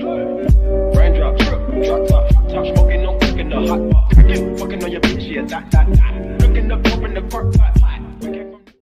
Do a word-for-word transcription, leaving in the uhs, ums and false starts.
Raindrop drip, drop top, top smoking, no cooking the hot pot. Fucking on your bitch, yeah, that, that, that. Looking up, open the park pot.